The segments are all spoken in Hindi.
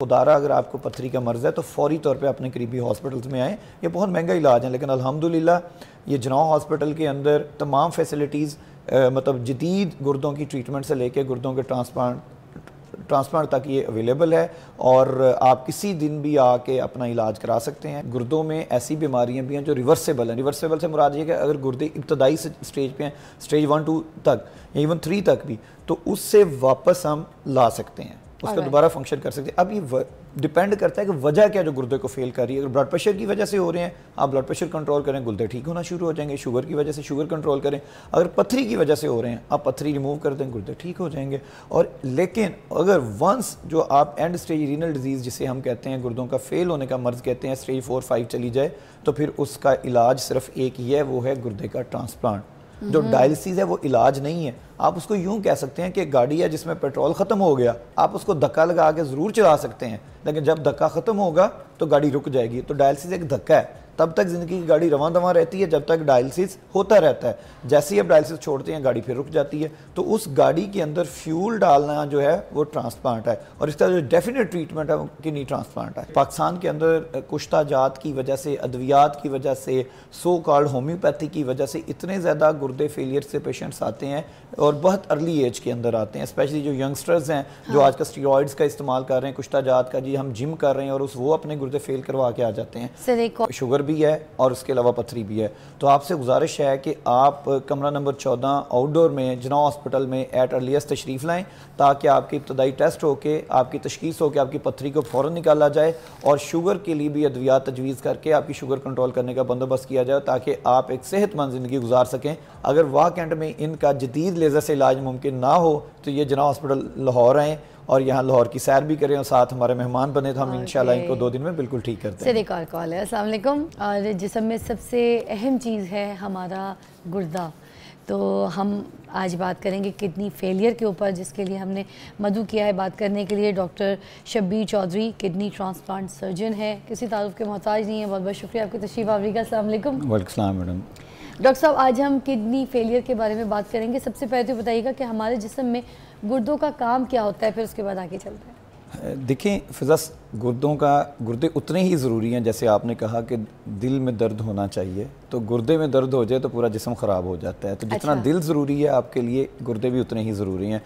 खुदारा अगर आपको पथरी का मर्ज़ है तो फौरी तौर पे अपने करीबी हॉस्पिटल्स में आएँ। ये बहुत महंगा इलाज है, लेकिन अल्हम्दुलिल्लाह ये जनाह हॉस्पिटल के अंदर तमाम फैसिलिटीज़ मतलब जदीद गुर्दों की ट्रीटमेंट से लेके गुर्दों के ट्रांसप्लांट तक ये अवेलेबल है और आप किसी दिन भी आके अपना इलाज करा सकते हैं। गुर्दों में ऐसी बीमारियां भी हैं जो रिवर्सेबल हैं। रिवर्सेबल से मुराद ये कि अगर गुर्दे इब्तदाई स्टेज पे हैं, स्टेज 1, 2 तक या इवन 3 तक भी, तो उससे वापस हम ला सकते हैं, उसका दोबारा फंक्शन कर सकते हैं। अब ये डिपेंड करता है कि वजह क्या जो गुर्दे को फेल कर रही है। अगर ब्लड प्रेशर की वजह से हो रहे हैं, आप ब्लड प्रेशर कंट्रोल करें, गुर्दे ठीक होना शुरू हो जाएंगे। शुगर की वजह से शुगर कंट्रोल करें। अगर पथरी की वजह से हो रहे हैं, आप पथरी रिमूव कर दें, गुर्दे ठीक हो जाएंगे। और लेकिन अगर वंस जो आप एंड स्टेज रीनल डिजीज़ जिसे हम कहते हैं, गुर्दों का फेल होने का मर्ज़ कहते हैं, स्टेज 4-5 चली जाए, तो फिर उसका इलाज सिर्फ एक ही है, वो है गुर्दे का ट्रांसप्लांट। जो डायलिसिस है वो इलाज नहीं है। आप उसको यूँ कह सकते हैं कि गाड़ी है जिसमें पेट्रोल ख़त्म हो गया, आप उसको धक्का लगा के ज़रूर चला सकते हैं, लेकिन जब धक्का ख़त्म होगा तो गाड़ी रुक जाएगी। तो डायलिसिस एक धक्का है, तब तक ज़िंदगी की गाड़ी रवां दवां रहती है जब तक डायलिसिस होता रहता है। जैसे ही आप डायलिसिस छोड़ते हैं, गाड़ी फिर रुक जाती है। तो उस गाड़ी के अंदर फ्यूल डालना जो है वो ट्रांसप्लांट है, और इसका जो डेफिनेट ट्रीटमेंट है वो किडनी ट्रांसप्लांट है। पाकिस्तान के अंदर कुश्ता जात की वजह से, अद्वियात की वजह से, सो कॉल्ड होम्योपैथी की वजह से इतने ज़्यादा गुर्दे फेलियर से पेशेंट्स आते हैं और बहुत अर्ली एज के अंदर आते हैं। स्पेशली जो यंगस्टर्स हैं जो आज का स्टीरॉयड्स का इस्तेमाल कर रहे हैं, कुश्ता जात का, जी हम जिम कर रहे हैं और उस वो अपने गुर्दे फेल करवा के आ जाते हैं। शुगर भी है और उसके अलावा पथरी भी है। तो आपसे गुजारिश है कि आप कमरा नंबर 14 आउटडोर में जनाह हॉस्पिटल में एट अर्लीस्ट तशरीफ़ लाएँ, ताकि आपके इब्तदाई टेस्ट होकर आपकी तशखीस होकर आपकी पथरी को फ़ौरन निकाला जाए, और शुगर के लिए भी अद्वियात तजवीज़ करके आपकी शुगर कंट्रोल करने का बंदोबस्त किया जाए, ताकि आप एक सेहतमंद ज़िंदगी गुजार सकें। अगर वाकई में इनका जदीद लेज़र से इलाज मुमकिन ना हो तो ये जनाह हॉस्पिटल लाहौर आएँ और यहाँ लाहौर की सैर भी करें, और साथ हमारे मेहमान बने तो हम इंशाल्लाह इनको 2 दिन में बिल्कुल ठीक करते हैं। एक और कॉल है। अस्सलाम वालेकुम। और जिस्म में सबसे अहम चीज़ है हमारा गुर्दा, तो हम आज बात करेंगे किडनी फेलियर के ऊपर, जिसके लिए हमने मदू किया है। बात करने के लिए doctor Shabbir Chaudhry kidney transplant surgeon है, किसी तारुफ के मोहताज नहीं है। बहुत बहुत शुक्रिया आपकी तशरीफ आवरी का। अस्सलाम वालेकुम। वालेकुम सलाम मैडम। डॉक्टर साहब, आज हम किडनी फेलियर के बारे में बात करेंगे। सबसे पहले तो बताइएगा कि हमारे जिस्म में गुर्दों का काम क्या होता है, फिर उसके बाद आगे चलता है। देखें फिजा, गुर्दे उतने ही ज़रूरी हैं, जैसे आपने कहा कि दिल में दर्द होना चाहिए, तो गुर्दे में दर्द हो जाए तो पूरा जिस्म ख़राब हो जाता है। तो जितना दिल ज़रूरी है आपके लिए, गुर्दे भी उतने ही ज़रूरी हैं।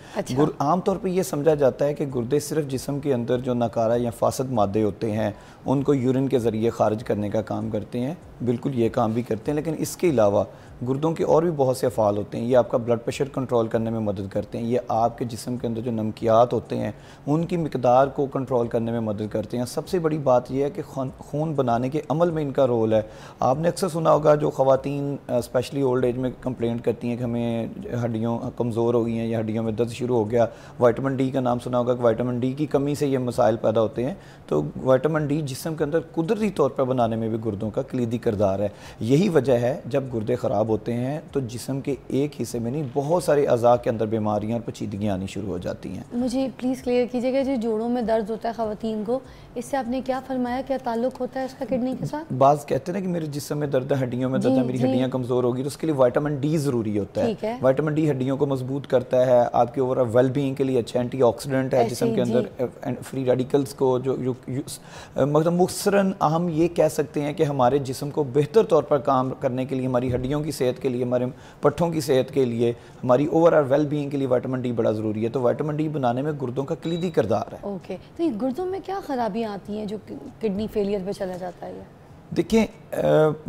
आमतौर पे ये समझा जाता है कि गुर्दे सिर्फ जिस्म के अंदर जो नकारा या फासद मादे होते हैं उनको यूरिन के ज़रिए ख़ारिज करने का काम करते हैं, बिल्कुल ये काम भी करते हैं, लेकिन इसके अलावा गुर्दों के और भी बहुत से अफ़ाल होते हैं। ये आपका ब्लड प्रेशर कंट्रोल करने में मदद करते हैं, ये आपके जिस्म के अंदर जो नमकियात होते हैं उनकी मिकदार को कंट्रोल करने में मदद करते हैं। सबसे बड़ी बात यह है कि खून बनाने के अमल में इनका रोल है। आपने अक्सर सुना होगा जो ख़वातीन स्पेशली ओल्ड एज में कंप्लेंट करती हैं कि हमें हड्डियों कमज़ोर हो गई हैं या हड्डियों में दर्द शुरू हो गया, विटामिन डी का नाम सुना होगा कि विटामिन डी की कमी से ये मसाइल पैदा होते हैं। तो विटामिन डी जिस्म के अंदर कुदरती तौर पर बनाने में भी गुर्दों का क्लीदी किरदार है। यही वजह है जब गुर्दे ख़राब होते हैं तो जिस्म के एक हिस्से में नहीं, बहुत सारे अज़ा के अंदर बीमारियाँ और पेचीदगियाँ आनी शुरू हो जाती हैं। मुझे प्लीज़ क्लियर कीजिएगा, जो जोड़ों में दर्द होता है ख़वातीन को, इससे आपने क्या फरमाया, क्या ताल्लुक होता है इसका किडनी के साथ? बाज कहते हैं ना कि मेरे जिस्म में दर्द है, हड्डियों में दर्द है, मेरी हड्डियां कमज़ोर होगी, तो उसके लिए विटामिन डी ज़रूरी होता है। विटामिन डी हड्डियों को मजबूत करता है, आपके ओवरऑल वेलबींग के लिए अच्छा, एंटीऑक्सीडेंट है जिस्म के अंदर, फ्री रेडिकल्स को जो मतलब मुखसरन हम ये कह सकते हैं कि हमारे जिस्म को बेहतर तौर पर काम करने के लिए, हमारी हड्डियों की सेहत के लिए, हमारे पट्ठों की सेहत के लिए, हमारी ओवरऑल वेलबींग के लिए विटामिन डी बड़ा ज़रूरी है। तो विटामिन डी बनाने में गुर्दों का क्लीदी किरदार है। ओके, तो गुर्दों में क्या खराबियाँ आती हैं जो किडनी फेलियर पे चला जाता है? देखिए,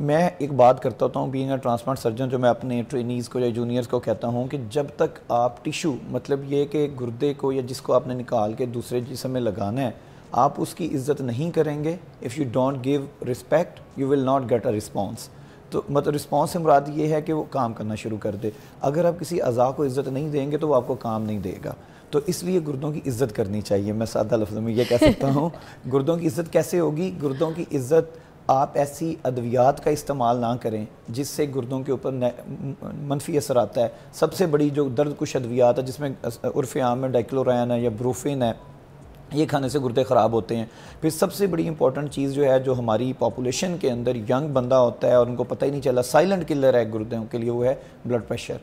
मैं एक बात करता होता हूँ बीइंग अ ट्रांसप्लांट सर्जन, जो मैं अपने ट्रेनीज़ को या जूनियर्स को कहता हूँ कि जब तक आप टिश्यू, मतलब ये कि गुर्दे को या जिसको आपने निकाल के दूसरे जिस्म में लगाना है, आप उसकी इज़्ज़त नहीं करेंगे, if you don't give respect you will not get a response. तो मतलब रिस्पॉन्स से मुराद ये है कि वो काम करना शुरू कर दे। अगर आप किसी अज़ा को इज़्ज़त नहीं देंगे तो वो आपको काम नहीं देगा। तो इसलिए गुर्दों की इज़्ज़त करनी चाहिए, मैं सादा लफ्ज़ों में ये कह सकता हूँ। गुर्दों की इज़्ज़त कैसे होगी? गुर्दों की इज़्ज़त आप ऐसी अद्वियात का इस्तेमाल ना करें जिससे गुर्दों के ऊपर मनफी असर आता है। सबसे बड़ी जो दर्द कुछ अद्वियात है जिसमें उर्फ़ आम में डाइक्लोरान है या ब्रूफिन है, ये खाने से गुर्दे ख़राब होते हैं। फिर सबसे बड़ी इंपॉर्टेंट चीज़ जो है, जो हमारी पॉपुलेशन के अंदर यंग बंदा होता है और उनको पता ही नहीं चला, साइलेंट किलर है गुर्दों के लिए, वो है ब्लड प्रेशर।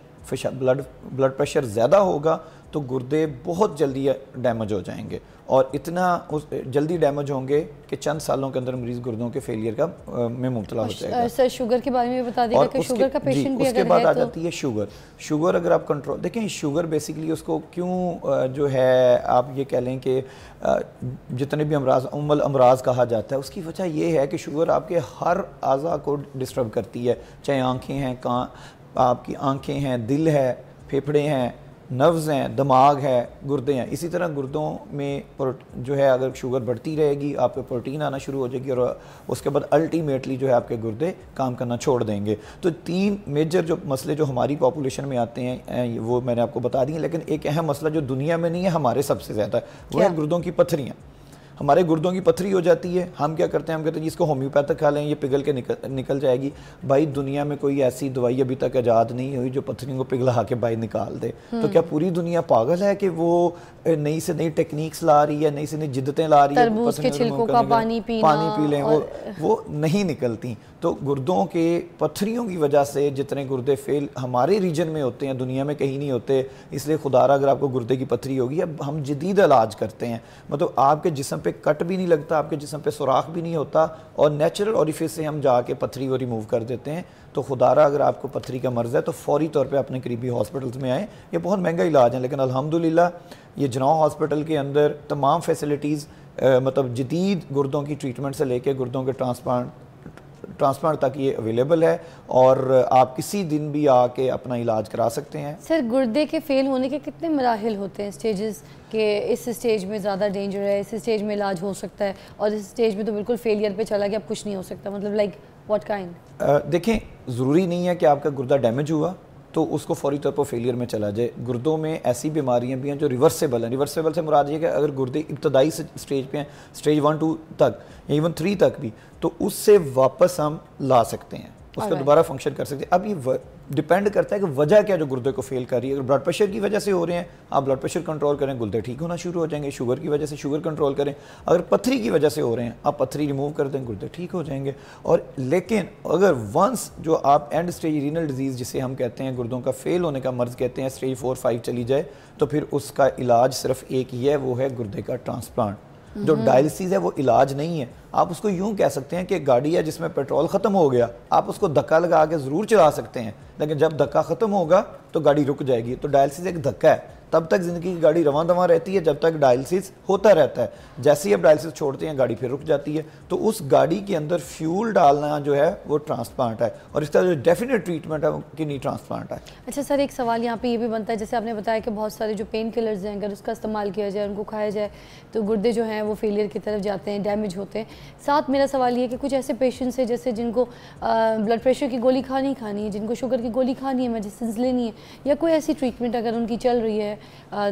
ब्लड प्रेशर ज़्यादा होगा तो गुर्दे बहुत जल्दी डैमेज हो जाएंगे और इतना जल्दी डैमेज होंगे कि चंद सालों के अंदर मरीज गुर्दों के फेलियर का में मुबतला हो जाएगा। सर शुगर के बारे में बता दीजिएगा कि शुगर का पेशेंट भी उसके बाद आ जाती है शुगर। शुगर अगर आप कंट्रोल देखें, शुगर बेसिकली उसको क्यों जो है आप ये कह लें कि जितने भी अमराज उम्मल अमराज कहा जाता है, उसकी वजह यह है कि शुगर आपके हर आज़ा को डिस्टर्ब करती है, चाहे आँखें हैं, आपकी आँखें हैं, दिल है, फेफड़े हैं, नर्व्स हैं, दिमाग है, गुर्दे हैं। इसी तरह गुर्दों में जो है अगर शुगर बढ़ती रहेगी आप पे प्रोटीन आना शुरू हो जाएगी और उसके बाद अल्टीमेटली जो है आपके गुर्दे काम करना छोड़ देंगे। तो तीन मेजर जो मसले जो हमारी पॉपुलेशन में आते हैं वो मैंने आपको बता दी है, लेकिन एक अहम मसला जो दुनिया में नहीं है हमारे सबसे ज़्यादा वो है गुर्दों की पथरियाँ। हमारे गुर्दों की पथरी हो जाती है, हम क्या करते हैं, हम कहते हैं इसको होम्योपैथिक खा लें ये पिघल के निकल जाएगी। भाई दुनिया में कोई ऐसी दवाई अभी तक ईजाद नहीं हुई जो पथरी को पिघला के बाहर निकाल दे। तो क्या पूरी दुनिया पागल है कि वो नई से नई टेक्निक्स ला रही है, नई से नई जिद्दतें ला रही है, पानी पी लें वो नहीं निकलती। तो गुर्दों के पथरियों की वजह से जितने गुर्दे फेल हमारे रीजन में होते हैं दुनिया में कहीं नहीं होते। इसलिए खुदारा अगर आपको गुर्दे की पथरी होगी, अब हम जदीद इलाज करते हैं, मतलब आपके जिस्म पे कट भी नहीं लगता, आपके जिस्म पे सुराख भी नहीं होता और नेचुरल ऑरिफिस से हम जाके पथरी को रिमूव कर देते हैं। तो खुदारा अगर आपको पथरी का मर्ज़ है तो फौरी तौर पे अपने करीबी हॉस्पिटल्स में आएँ। ये बहुत महंगा इलाज है लेकिन अल्हम्दुलिल्लाह ये जिन्ना हॉस्पिटल के अंदर तमाम फैसिलिटीज़ मतलब जदीद गुर्दों की ट्रीटमेंट से लेके गुर्दों के ट्रांसप्लांट तक ये अवेलेबल है और आप किसी दिन भी आके अपना इलाज करा सकते हैं। सर गुर्दे के फेल होने के कितने मराहिल होते हैं, स्टेजेस के इस स्टेज में ज़्यादा डेंजर है, इस स्टेज में इलाज हो सकता है और इस स्टेज में तो बिल्कुल फेलियर पे चला गया अब कुछ नहीं हो सकता, मतलब लाइक व्हाट काइंड? देखें ज़रूरी नहीं है कि आपका गुर्दा डैमेज हुआ तो उसको फौरी तौर पर फेलियर में चला जाए। गुर्दों में ऐसी बीमारियां भी हैं जो रिवर्सेबल हैं। रिवर्सेबल से मुराद ये कि अगर गुर्दे इब्तदाई स्टेज पे हैं, स्टेज 1, 2 तक या इवन 3 तक भी, तो उससे वापस हम ला सकते हैं, उसका दोबारा फंक्शन कर सकते हैं। अब ये डिपेंड करता है कि वजह क्या जो गुर्दे को फेल कर रही है। अगर ब्लड प्रेशर की वजह से हो रहे हैं, आप ब्लड प्रेशर कंट्रोल करें, गुर्दे ठीक होना शुरू हो जाएंगे। शुगर की वजह से शुगर कंट्रोल करें। अगर पथरी की वजह से हो रहे हैं, आप पथरी रिमूव कर दें, गुर्दे ठीक हो जाएंगे। और लेकिन अगर वंस जो आप एंड स्टेज रीनल डिजीज़ जिसे हम कहते हैं गुर्दों का फेल होने का मर्ज़ कहते हैं, स्टेज 4-5 चली जाए तो फिर उसका इलाज सिर्फ एक ही है, वो है गुर्दे का ट्रांसप्लांट। जो डायलिसिस है वो इलाज नहीं है। आप उसको यूं कह सकते हैं कि गाड़ी है जिसमें पेट्रोल ख़त्म हो गया, आप उसको धक्का लगा के ज़रूर चला सकते हैं लेकिन जब धक्का ख़त्म होगा तो गाड़ी रुक जाएगी। तो डायलिसिस एक धक्का है, तब तक ज़िंदगी की गाड़ी रवां दवां रहती है जब तक डायलिसिस होता रहता है। जैसे ही आप डायलिसिस छोड़ते हैं गाड़ी फिर रुक जाती है। तो उस गाड़ी के अंदर फ्यूल डालना जो है वो ट्रांसप्लांट है और इसका जो डेफिनेट ट्रीटमेंट है वो किडनी ट्रांसप्लांट है। अच्छा सर एक सवाल यहाँ पे ये भी बनता है, जैसे आपने बताया कि बहुत सारे जो पेन किलर्स हैं अगर उसका इस्तेमाल किया जाए, उनको खाया जाए तो गुर्दे जो हैं वो फेलियर की तरफ जाते हैं, डैमेज होते हैं। साथ मेरा सवाल ये कि कुछ ऐसे पेशेंट्स हैं जैसे जिनको ब्लड प्रेशर की गोली खानी है, जिनको शुगर की गोली खानी है, मेडिसिन लेनी है या कोई ऐसी ट्रीटमेंट अगर उनकी चल रही है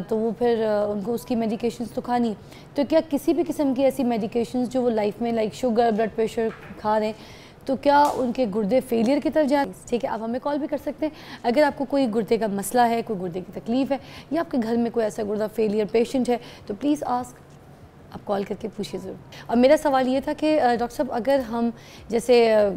तो वो फिर उनको उसकी मेडिकेशंस तो खानी। तो क्या किसी भी किस्म की ऐसी मेडिकेशंस जो वो लाइफ में लाइक शुगर ब्लड प्रेशर खा रहे हैं तो क्या उनके गुर्दे फेलियर की तरफ जाएँ? ठीक है, आप हमें कॉल भी कर सकते हैं अगर आपको कोई गुर्दे का मसला है, कोई गुर्दे की तकलीफ़ है या आपके घर में कोई ऐसा गुर्दा फेलियर पेशेंट है तो प्लीज़ आस्क, आप कॉल करके पूछिए ज़रूर। और मेरा सवाल ये था कि डॉक्टर साहब अगर हम जैसे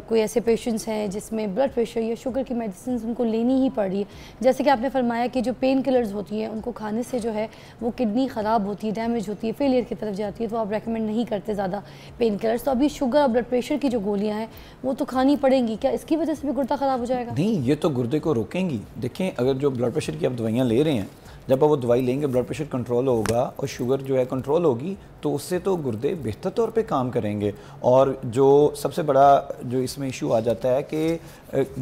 कोई ऐसे पेशेंट्स हैं जिसमें ब्लड प्रेशर या शुगर की मेडिसिन उनको लेनी ही पड़ रही है, जैसे कि आपने फरमाया कि जो पेन किलर्स होती हैं उनको खाने से जो है वो किडनी ख़राब होती है, डैमेज होती है, फेलियर की तरफ जाती है, तो आप रेकमेंड नहीं करते ज़्यादा पेन किलर्स। तो अभी शुगर और ब्लड प्रेशर की जो गोलियाँ हैं वो तो खानी पड़ेंगी, क्या इसकी वजह से भी गुर्दा ख़राब हो जाएगा? नहीं, ये तो गुर्दे को रोकेंगी। देखें अगर जो ब्लड प्रेशर की आप दवाइयाँ ले रहे हैं, जब आप वो दवाई लेंगे ब्लड प्रेशर कंट्रोल होगा और शुगर जो है कंट्रोल होगी तो उससे तो गुर्दे बेहतर तौर पे काम करेंगे। और जो सबसे बड़ा जो इसमें इशू आ जाता है कि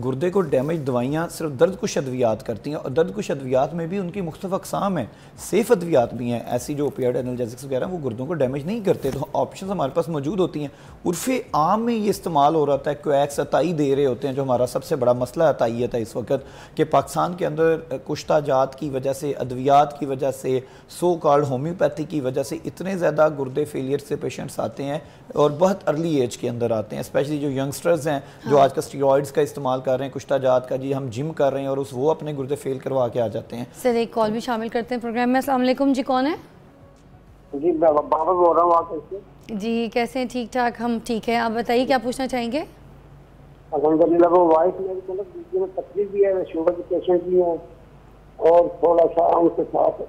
गुर्दे को डैमेज दवाइयाँ सिर्फ दर्दकुश अद्वियात करती हैं और दर्दकुश अद्वियात में भी उनकी मुख्तलिफ अकसाम हैं, सेफ अद्वियात भी हैं। ऐसी जो ओपिएट एनाल्जेसिक्स वगैरह वो गुर्दों को डैमेज नहीं करते, तो ऑप्शन हमारे पास मौजूद होती हैं। उर्फ़े आम में ये इस्तेमाल हो रहा था, क्वैक्स अताई दे रहे होते हैं, जो हमारा सबसे बड़ा मसला अताई था इस वक्त कि पाकिस्तान के अंदर कुश्ता जात की वजह से, अद्वियात की वजह से, सो कॉल्ड होम्योपैथी की वजह से इतने ज़्यादा गुर्दे फेलियर से पेशेंट्स आते हैं और बहुत अर्ली एज के अंदर आते हैं, स्पेशली जो यंगस्टर्स हैं जो आज का स्टीरॉइड्स का इस्तेमाल कर रहे हैं, कुश्ता जात का, जी हम जिम कर रहे हैं और उस वो अपने गुर्दे फेल करवा के आ जाते हैं। सर एक कॉल भी शामिल करते हैं प्रोग्राम में। अस्सलाम वालेकुम जी, कौन है जी? बाबा बोल रहा हूं। आप कैसे जी? कैसे हैं? ठीक ठाक, हम ठीक हैं, आप बताइए क्या पूछना चाहेंगे? और थोड़ा सा उनके साथ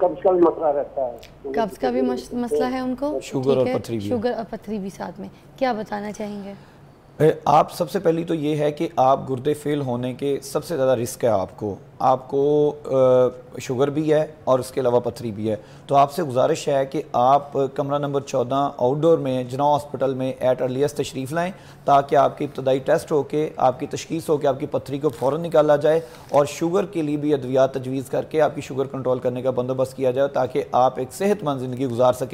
कब्ज का भी मसला रहता है, कब्ज का भी मसला है उनको, शुगर और पथरी भी साथ में। क्या बताना चाहेंगे आप? सबसे पहली तो ये है कि आप गुर्दे फेल होने के सबसे ज़्यादा रिस्क है आपको, शुगर भी है और इसके अलावा पथरी भी है। तो आपसे गुजारिश है कि आप कमरा नंबर 14 आउटडोर में जिन्ना हॉस्पिटल में एट अर्लीस्ट तशरीफ़ लाएँ ताकि आपकी इब्तदाई टेस्ट होके आपकी तशखीस होकर आपकी पथरी को फ़ौरन निकाला जाए और शुगर के लिए भी अद्वियात तजवीज़ करके आपकी शुगर कंट्रोल करने का बंदोबस्त किया जाए ताकि आप एक सेहतमंद ज़िंदगी गुजार सकें।